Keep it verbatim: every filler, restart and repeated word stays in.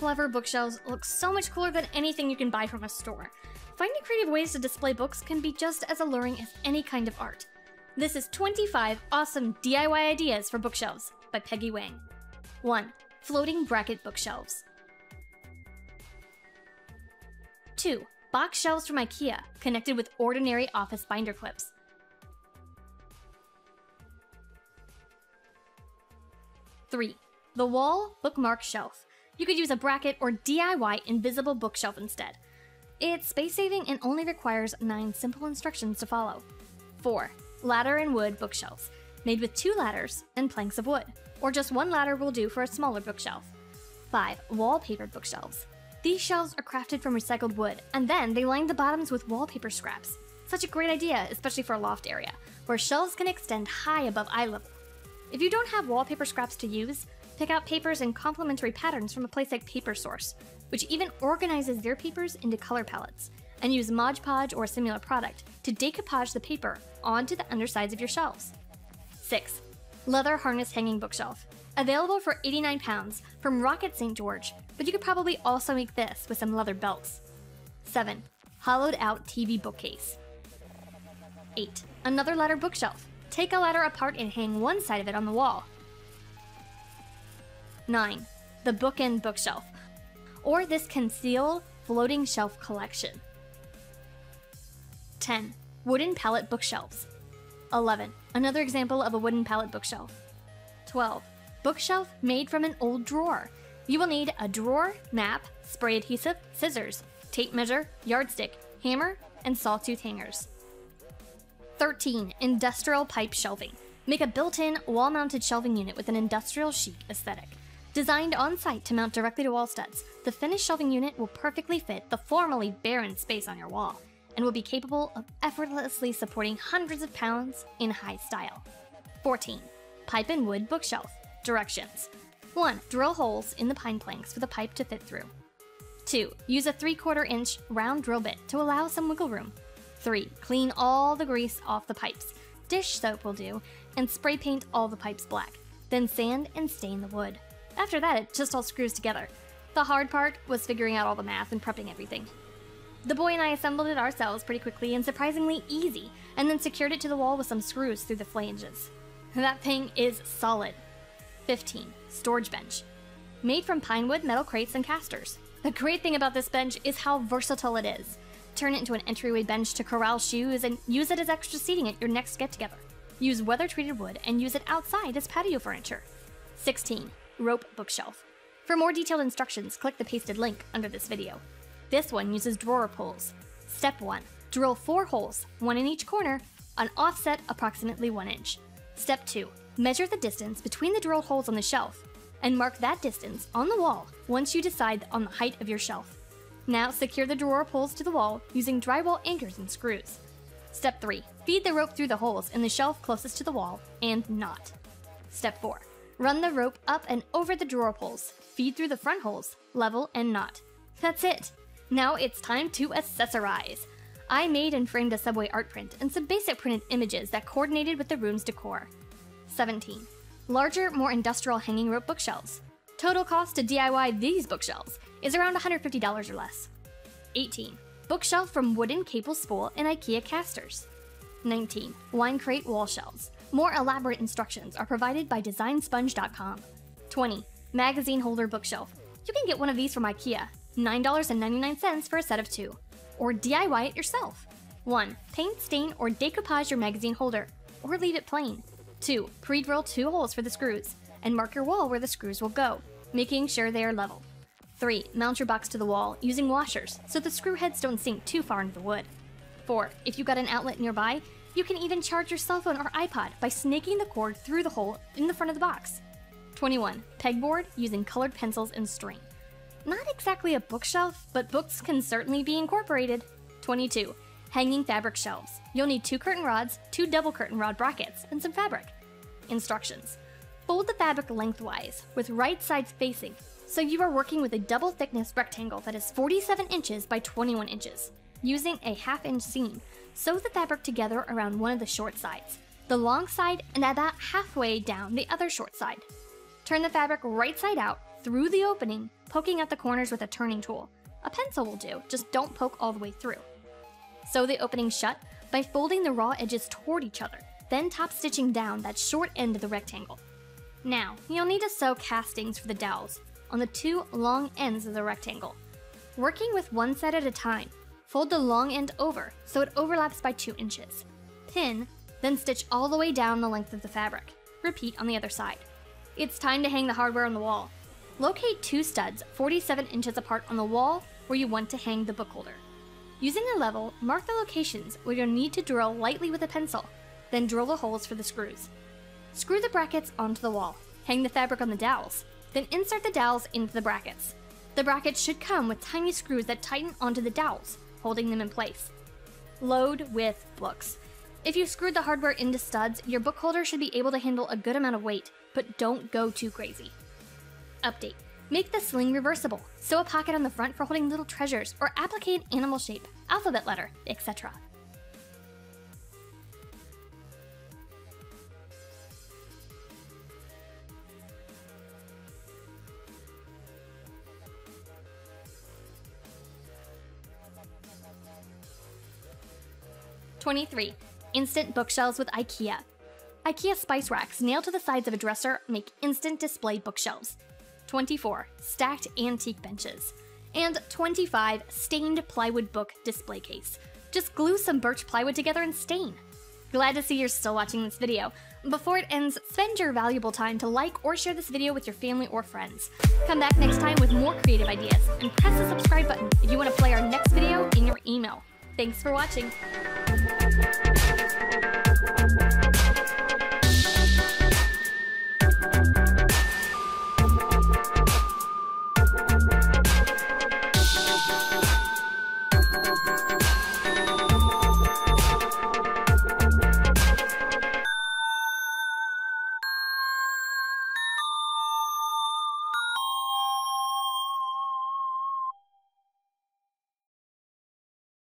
clever bookshelves look so much cooler than anything you can buy from a store. Finding creative ways to display books can be just as alluring as any kind of art. This is twenty-five awesome D I Y ideas for bookshelves by Peggy Wang. one. Floating bracket bookshelves. two. Box shelves from IKEA, connected with ordinary office binder clips. three. The wall bookmark shelf. You could use a bracket or D I Y invisible bookshelf instead. It's space-saving and only requires nine simple instructions to follow. four. Ladder and wood bookshelves, made with two ladders and planks of wood, or just one ladder will do for a smaller bookshelf. five. Wallpapered bookshelves. These shelves are crafted from recycled wood, and then they line the bottoms with wallpaper scraps. Such a great idea, especially for a loft area, where shelves can extend high above eye level. If you don't have wallpaper scraps to use, pick out papers and complementary patterns from a place like Paper Source, which even organizes their papers into color palettes, and use Mod Podge or a similar product to decoupage the paper onto the undersides of your shelves. six. Leather harness hanging bookshelf. Available for eighty-nine pounds from Rocket Saint George, but you could probably also make this with some leather belts. seven. Hollowed out T V bookcase. eight. Another ladder bookshelf. Take a ladder apart and hang one side of it on the wall. nine. The bookend bookshelf, or this conceal floating shelf collection. ten. Wooden pallet bookshelves. eleven. Another example of a wooden pallet bookshelf. twelve. Bookshelf made from an old drawer. You will need a drawer, map, spray adhesive, scissors, tape measure, yardstick, hammer, and sawtooth hangers. thirteen. Industrial pipe shelving. Make a built-in, wall-mounted shelving unit with an industrial chic aesthetic. Designed on-site to mount directly to wall studs, the finished shelving unit will perfectly fit the formerly barren space on your wall, and will be capable of effortlessly supporting hundreds of pounds in high style. fourteen. Pipe and wood bookshelf. Directions. one. Drill holes in the pine planks for the pipe to fit through. two. Use a three quarter inch round drill bit to allow some wiggle room. three. Clean all the grease off the pipes. Dish soap will do, and spray paint all the pipes black. Then sand and stain the wood. After that, it just all screws together. The hard part was figuring out all the math and prepping everything. The boy and I assembled it ourselves pretty quickly and surprisingly easy, and then secured it to the wall with some screws through the flanges. That thing is solid. fifteen. Storage bench. Made from pine wood, metal crates, and casters. The great thing about this bench is how versatile it is. Turn it into an entryway bench to corral shoes and use it as extra seating at your next get-together. Use weather-treated wood and use it outside as patio furniture. sixteen. Rope bookshelf. For more detailed instructions, click the pasted link under this video. This one uses drawer pulls. Step one. Drill four holes, one in each corner, on offset approximately one inch. Step two. Measure the distance between the drilled holes on the shelf, and mark that distance on the wall once you decide on the height of your shelf. Now secure the drawer pulls to the wall using drywall anchors and screws. Step three. Feed the rope through the holes in the shelf closest to the wall and knot. Step four. Run the rope up and over the drawer pulls, feed through the front holes, level and knot. That's it! Now it's time to accessorize! I made and framed a subway art print and some basic printed images that coordinated with the room's decor. seventeen. Larger, more industrial hanging rope bookshelves. Total cost to D I Y these bookshelves is around one hundred fifty dollars or less. eighteen. Bookshelf from wooden cable spool and IKEA casters. nineteen. Wine crate wall shelves. More elaborate instructions are provided by Design Sponge dot com. twenty. Magazine holder bookshelf. You can get one of these from IKEA. nine ninety-nine for a set of two. Or D I Y it yourself. one. Paint, stain, or decoupage your magazine holder, or leave it plain. two. Pre-drill two holes for the screws, and mark your wall where the screws will go, making sure they are level. three. Mount your box to the wall using washers so the screw heads don't sink too far into the wood. four. If you've got an outlet nearby, you can even charge your cell phone or iPod by snaking the cord through the hole in the front of the box. twenty-one. Pegboard using colored pencils and string. Not exactly a bookshelf, but books can certainly be incorporated. twenty-two. Hanging fabric shelves. You'll need two curtain rods, two double curtain rod brackets, and some fabric. Instructions. Fold the fabric lengthwise, with right sides facing, so you are working with a double thickness rectangle that is forty-seven inches by twenty-one inches, using a half inch seam. Sew the fabric together around one of the short sides, the long side, and about halfway down the other short side. Turn the fabric right side out, through the opening, poking at the corners with a turning tool. A pencil will do, just don't poke all the way through. Sew the opening shut by folding the raw edges toward each other, then top stitching down that short end of the rectangle. Now, you'll need to sew castings for the dowels on the two long ends of the rectangle. Working with one side at a time, fold the long end over so it overlaps by two inches. Pin, then stitch all the way down the length of the fabric. Repeat on the other side. It's time to hang the hardware on the wall. Locate two studs forty-seven inches apart on the wall where you want to hang the book holder. Using a level, mark the locations where you'll need to drill lightly with a pencil, then drill the holes for the screws. Screw the brackets onto the wall, hang the fabric on the dowels, then insert the dowels into the brackets. The brackets should come with tiny screws that tighten onto the dowels, holding them in place. Load with books. If you screwed the hardware into studs, your book holder should be able to handle a good amount of weight, but don't go too crazy. Update. Make the sling reversible. Sew a pocket on the front for holding little treasures, or applique an animal shape, alphabet letter, et cetera. twenty-three. Instant bookshelves with IKEA. IKEA spice racks nailed to the sides of a dresser make instant display bookshelves. twenty-four. Stacked antique benches. And twenty-five. Stained plywood book display case. Just glue some birch plywood together and stain. Glad to see you're still watching this video. Before it ends, spend your valuable time to like or share this video with your family or friends. Come back next time with more creative ideas and press the subscribe button if you want to play our next video in your email. Thanks for watching. We'll be right back.